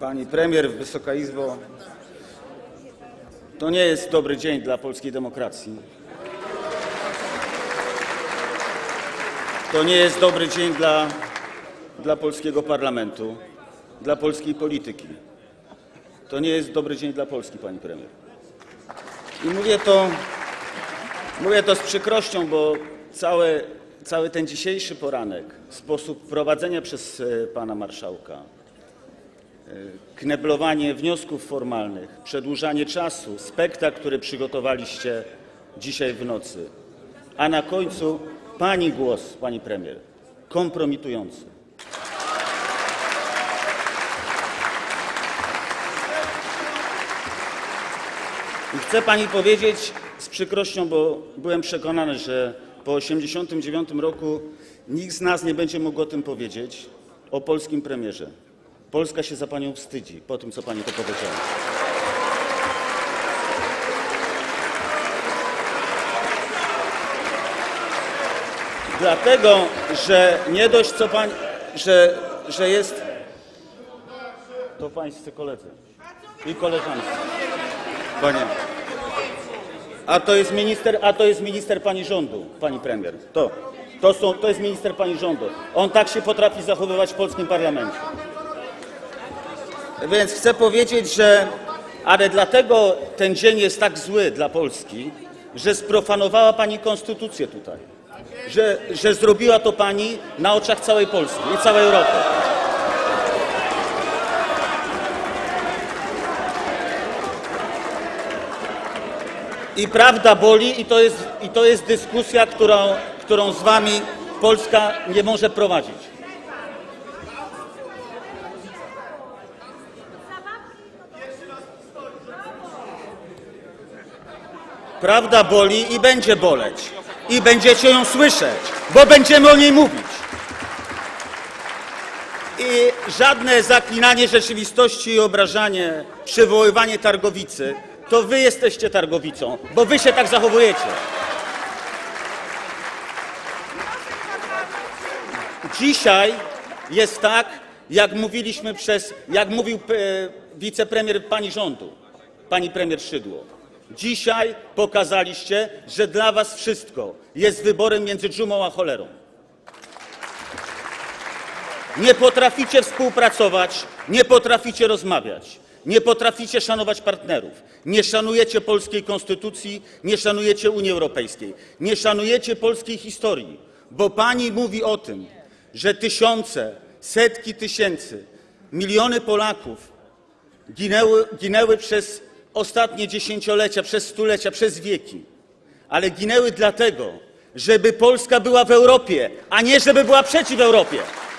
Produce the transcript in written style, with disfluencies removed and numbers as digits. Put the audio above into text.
Pani Premier, Wysoka Izbo, to nie jest dobry dzień dla polskiej demokracji. To nie jest dobry dzień dla polskiego parlamentu, dla polskiej polityki. To nie jest dobry dzień dla Polski, Pani Premier. I mówię to z przykrością, bo cały ten dzisiejszy poranek, sposób prowadzenia przez Pana Marszałka, kneblowanie wniosków formalnych, przedłużanie czasu, spektakl, który przygotowaliście dzisiaj w nocy, a na końcu Pani głos, Pani Premier, kompromitujący. I chcę Pani powiedzieć z przykrością, bo byłem przekonany, że po 1989 roku nikt z nas nie będzie mógł o tym powiedzieć, o polskim premierze. Polska się za Panią wstydzi po tym, co Pani to powiedziała. Dlatego, że nie dość, co Pani, że jest... To Pańscy koledzy i koleżanki. Panie. A to jest minister Pani rządu, Pani Premier. To jest minister Pani rządu. On tak się potrafi zachowywać w polskim parlamencie. Więc chcę powiedzieć, że... Ale dlatego ten dzień jest tak zły dla Polski, że sprofanowała Pani konstytucję tutaj. Że zrobiła to Pani na oczach całej Polski i całej Europy. I prawda boli, i to jest dyskusja, którą z Wami Polska nie może prowadzić. Prawda boli i będzie boleć. I będziecie ją słyszeć, bo będziemy o niej mówić. I żadne zaklinanie rzeczywistości i obrażanie, przywoływanie targowicy, to wy jesteście targowicą, bo wy się tak zachowujecie. Dzisiaj jest tak, jak mówiliśmy jak mówił wicepremier pani rządu, pani premier Szydło. Dzisiaj pokazaliście, że dla was wszystko jest wyborem między dżumą a cholerą. Nie potraficie współpracować, nie potraficie rozmawiać, nie potraficie szanować partnerów, nie szanujecie polskiej konstytucji, nie szanujecie Unii Europejskiej, nie szanujecie polskiej historii, bo pani mówi o tym, że tysiące, setki tysięcy, miliony Polaków ginęły przez ostatnie dziesięciolecia, przez stulecia, przez wieki, ale ginęły dlatego, żeby Polska była w Europie, a nie żeby była przeciw Europie.